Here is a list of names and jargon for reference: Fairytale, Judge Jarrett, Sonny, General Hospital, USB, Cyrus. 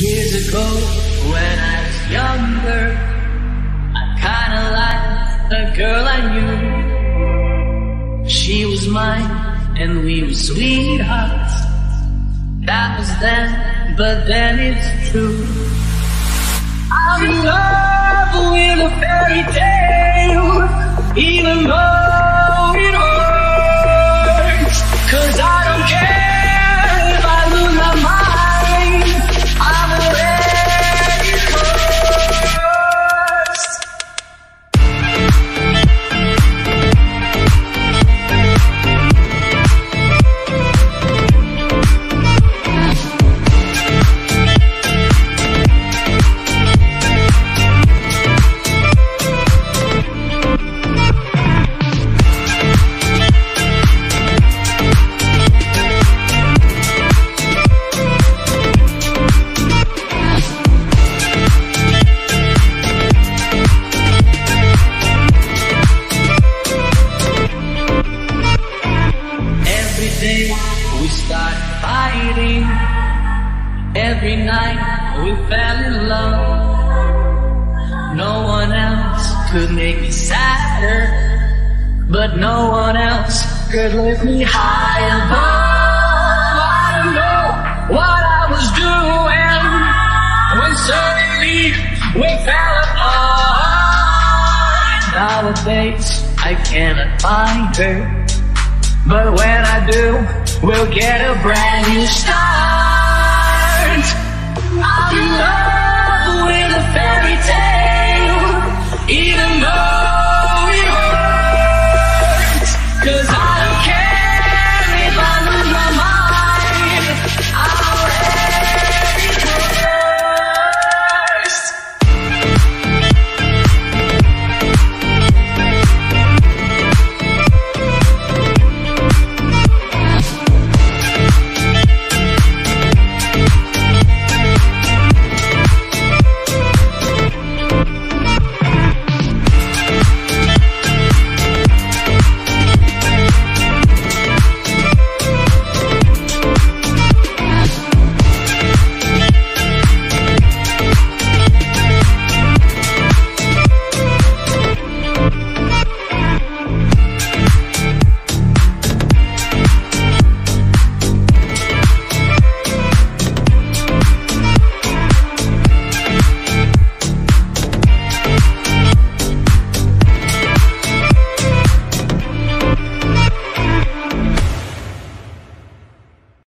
Years ago, when I was younger, I kinda liked a girl I knew. She was mine, and we were sweethearts. That was then, but then it's true. I'm in love with a fairy tale, even though it hurts. 'Cause I don't care. Every night we fell in love. No one else could make me sadder, but no one else could lift me high above. I don't know what I was doing when suddenly we fell apart. Nowadays I cannot find her, but when I do, we'll get a brand new start.